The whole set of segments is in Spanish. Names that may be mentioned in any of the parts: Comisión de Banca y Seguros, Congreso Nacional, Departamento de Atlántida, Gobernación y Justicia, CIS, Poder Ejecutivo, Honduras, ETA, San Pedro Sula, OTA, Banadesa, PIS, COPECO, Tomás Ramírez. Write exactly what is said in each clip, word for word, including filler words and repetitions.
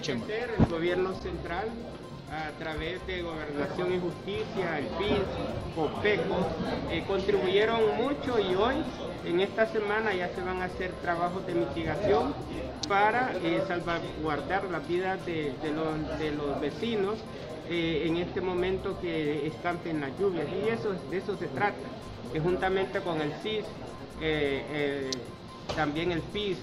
Escuchemos. El gobierno central, a través de Gobernación y Justicia, el P I S, COPECO, eh, contribuyeron mucho, y hoy, en esta semana, ya se van a hacer trabajos de mitigación para eh, salvaguardar las vidas de, de, los, de los vecinos eh, en este momento que escampen las lluvias. Y eso, de eso se trata, que juntamente con el C I S, eh, eh, también el P I S,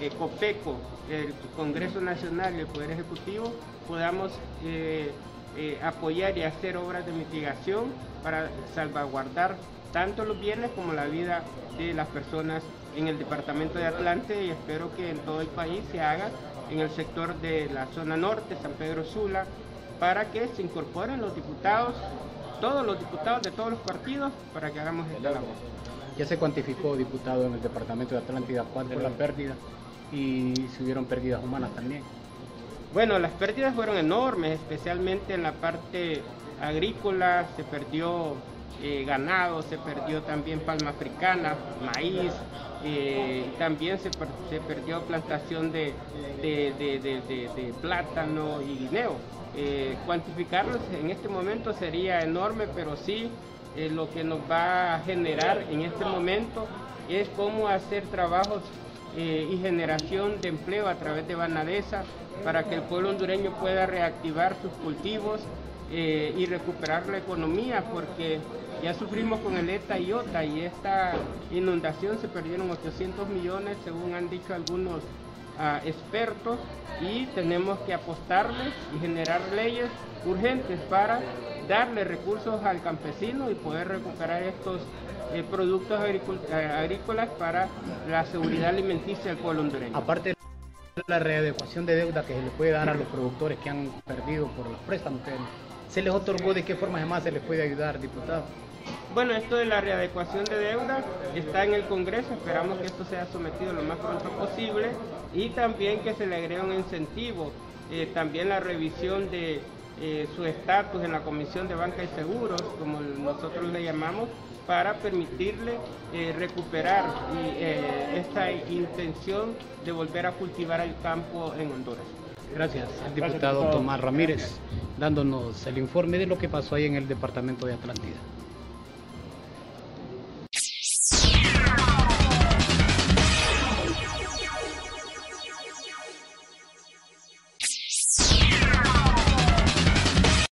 Eh, COPECO, el Congreso Nacional y el Poder Ejecutivo, podamos eh, eh, apoyar y hacer obras de mitigación para salvaguardar tanto los bienes como la vida de las personas en el Departamento de Atlántida, y espero que en todo el país se haga, en el sector de la zona norte, San Pedro Sula, para que se incorporen los diputados, todos los diputados de todos los partidos, para que hagamos esta labor. Ya se cuantificó, diputado, en el Departamento de Atlántida cuánto fue la pérdida, y si hubieron pérdidas humanas también. Bueno, las pérdidas fueron enormes, especialmente en la parte agrícola. Se perdió eh, ganado, se perdió también palma africana, maíz, eh, también se, per se perdió plantación de, de, de, de, de, de plátano y guineo. Eh, cuantificarlos en este momento sería enorme, pero sí, eh, lo que nos va a generar en este momento es cómo hacer trabajos Eh, y generación de empleo a través de Banadesa, para que el pueblo hondureño pueda reactivar sus cultivos eh, y recuperar la economía, porque ya sufrimos con el ETA y OTA, y esta inundación se perdieron ochocientos millones, según han dicho algunos uh, expertos, y tenemos que apostarles y generar leyes urgentes para darle recursos al campesino y poder recuperar estos eh, productos agrícolas para la seguridad alimenticia del pueblo hondureño. Aparte de la readecuación de deuda que se les puede dar a los productores que han perdido por los préstamos, ¿se les otorgó? ¿De qué forma además se les puede ayudar, diputado? Bueno, esto de la readecuación de deuda está en el Congreso, esperamos que esto sea sometido lo más pronto posible, y también que se le agregue un incentivo, eh, también la revisión de Eh, su estatus en la Comisión de Banca y Seguros, como nosotros le llamamos, para permitirle eh, recuperar y, eh, esta intención de volver a cultivar el campo en Honduras. Gracias, el diputado Tomás Ramírez, dándonos el informe de lo que pasó ahí en el Departamento de Atlántida.